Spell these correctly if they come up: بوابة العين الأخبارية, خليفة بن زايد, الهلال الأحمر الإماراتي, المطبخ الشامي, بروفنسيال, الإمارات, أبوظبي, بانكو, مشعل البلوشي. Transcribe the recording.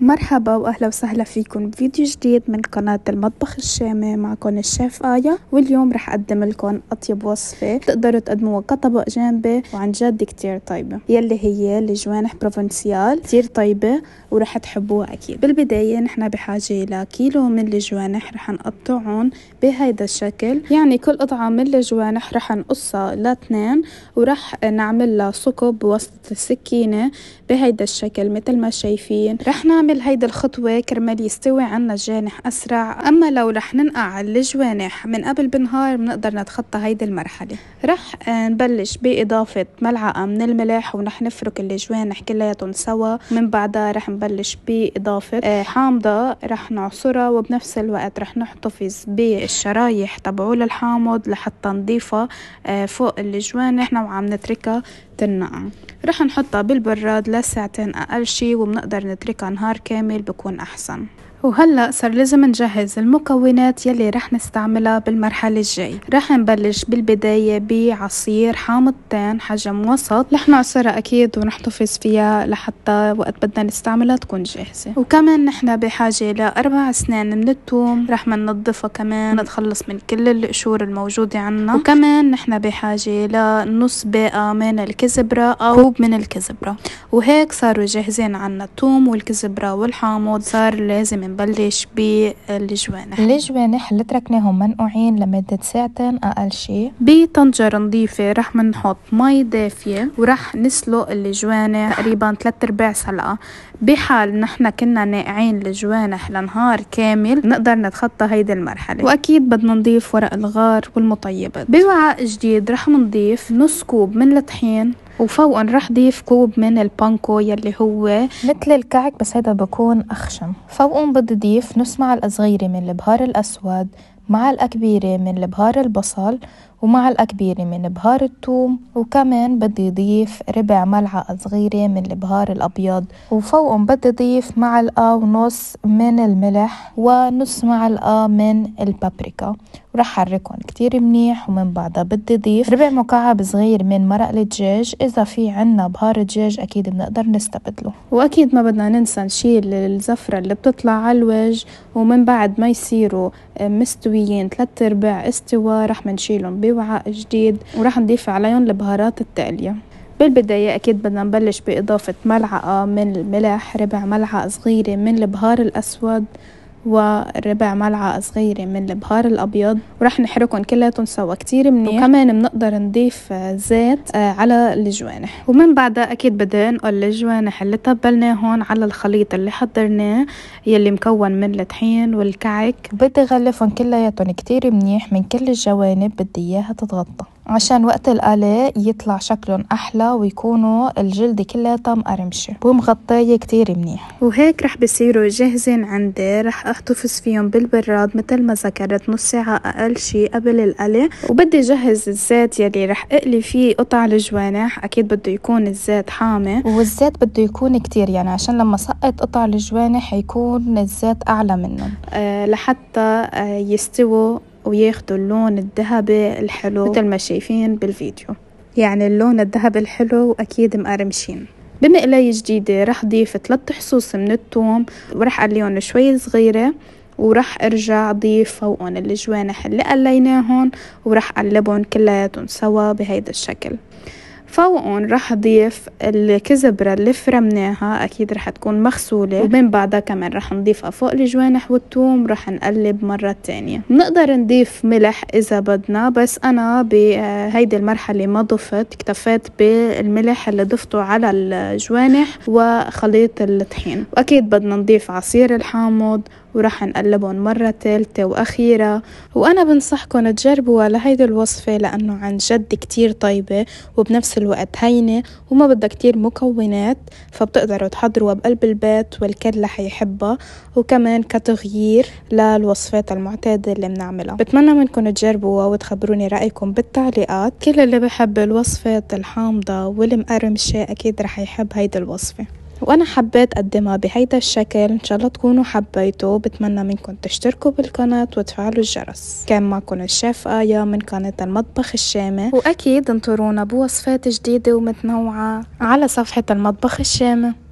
مرحبا واهلا وسهلا فيكم بفيديو جديد من قناة المطبخ الشامي. معكم الشيف آية، واليوم رح اقدم لكم اطيب وصفة تقدروا تقدموها كطبق جانبي وعن جد كتير طيبة، يلي هي الجوانح بروفنسيال، كتير طيبة ورح تحبوها اكيد. بالبداية نحن بحاجة لكيلو من الجوانح، رح نقطعهم بهيدا الشكل، يعني كل قطعة من الجوانح رح نقصها لاثنين ورح نعمل لها ثقب بواسطة السكينة بهيدا الشكل مثل ما شايفين. رح نعمل هيدا الخطوة كرمال يستوي عنا الجانح أسرع، أما لو رح ننقع الجوانح من قبل بنهار بنقدر نتخطى هيدي المرحلة. رح نبلش بإضافة ملعقة من الملح ورح نفرك الجوانح كلياتهم سوا، من بعدها رح نبلش بإضافة حامضة رح نعصرها، وبنفس الوقت رح نحتفظ بالشرايح تبعول الحامض لحتى نضيفها فوق الجوانح نحن وعم نتركها تنقع. رح نحطها بالبراد لساعتين أقل شي، وبنقدر نتركها نهار كامل بكون أحسن. وهلأ صار لازم نجهز المكونات يلي رح نستعملها بالمرحلة الجاي. رح نبلش بالبداية بعصير حامضتين حجم وسط، رح نعصرها أكيد ونحتفظ فيها لحتى وقت بدنا نستعملها تكون جاهزة. وكمان نحنا بحاجة لأربع أسنان من الثوم، رح مننظفها كمان نتخلص من كل القشور الموجودة عنا. وكمان نحنا بحاجة لنص باقة من الكزبرة أو كوب من الكزبرة. وهيك صاروا جاهزين عنا الثوم والكزبرة والحامض. صار لازم نبلش بالجوانح. الجوانح اللي تركناهم منقوعين لمدة ساعتين أقل شيء. بطنجرة نظيفة رح نحط مي دافية ورح نسلق الجوانح تقريبا 3/4 سلقة. بحال نحن كنا ناقعين الجوانح لنهار كامل نقدر نتخطى هيدي المرحلة. وأكيد بدنا نضيف ورق الغار والمطيبات. بوعاء جديد رح نضيف نص كوب من الطحين، وفوقن رح ضيف كوب من البانكو يلي هو مثل الكعك بس هيدا بكون أخشن. فوقن بدي ضيف نص معلقة صغيرة من البهار الأسود، معلقة كبيرة من بهار البصل، ومعلقة كبيرة من بهار الثوم، وكمان بدي ضيف ربع ملعقة صغيرة من البهار الأبيض، وفوقهم بدي ضيف معلقة ونص من الملح ونص معلقة من البابريكا، ورح حركهم كتير منيح. ومن بعدها بدي ضيف ربع مكعب صغير من مرق الدجاج، إذا في عنا بهار دجاج أكيد بنقدر نستبدله. وأكيد ما بدنا ننسى نشيل الزفرة اللي بتطلع على الوجه، ومن بعد ما يصيروا مستويين 3/4 استوى رح منشيلهم بوعاء جديد ورح نضيف عليهم البهارات التقلية. بالبداية أكيد بدنا نبلش بإضافة ملعقة من الملح، ربع ملعقة صغيرة من البهار الأسود، وربع ملعقة صغيرة من البهار الأبيض، ورح نحركهم كلياتهم سوا كتير منيح. وكمان بنقدر نضيف زيت على الجوانح. ومن بعدها أكيد بدي أنقل الجوانح اللي تبلناهن على الخليط اللي حضرناه يلي مكون من الطحين والكعك. بدي غلفهم كلياتهم كتير منيح من كل الجوانب، بدي إياها تتغطى عشان وقت القلاء يطلع شكلهم أحلى ويكونوا الجلد كلياتها مقرمشة ومغطية كتير منيح. وهيك رح بصيروا جاهزين عندي. رح أحتفظ فيهم بالبراد مثل ما ذكرت نص ساعة أقل شي قبل القلي. وبدي جهز الزيت يلي رح أقلي فيه قطع الجوانح، أكيد بده يكون الزيت حامي، والزيت بده يكون كتير يعني عشان لما سقط قطع الجوانح يكون الزيت أعلى منهم لحتى يستووا وياخدوا اللون الذهبي الحلو مثل ما شايفين بالفيديو، يعني اللون الذهبي الحلو وأكيد مقرمشين. بمقلاية جديدة رح ضيف 3 حصوص من الثوم ورح أقليهم شوي صغيرة، ورح ارجع ضيف فوقهم الجوانح اللي قليناهن ورح اقلبهم كلياتهم سوا بهيدا الشكل. فوقهم رح ضيف الكزبرة اللي فرمناها، أكيد رح تكون مغسولة، ومن بعدها كمان رح نضيفها فوق الجوانح والثوم ورح نقلب مرة تانية. بنقدر نضيف ملح إذا بدنا، بس أنا بهيدي المرحلة ما ضفت، اكتفيت بالملح اللي ضفته على الجوانح وخليط الطحين. وأكيد بدنا نضيف عصير الحامض ورح نقلبهم مرة ثالثة وأخيرة. وأنا بنصحكم تجربوا لهيدي الوصفة لأنه عن جد كتير طيبة وبنفس الوقت هينة وما بدها كتير مكونات، فبتقدروا تحضروها بقلب البيت والكل رح يحبها، وكمان كتغيير للوصفات المعتادة اللي بنعملها. بتمنى منكم تجربوها وتخبروني رأيكم بالتعليقات. كل اللي بحب الوصفات الحامضة والمقرمشة أكيد رح يحب هيدي الوصفة، وانا حبيت اقدمها بهيدا الشكل. ان شاء الله تكونوا حبيتوا. بتمنى منكم تشتركوا بالقناة وتفعلوا الجرس. كان معكم الشيف آية من قناة المطبخ الشامي، واكيد انطرونا بوصفات جديدة ومتنوعة على صفحة المطبخ الشامي.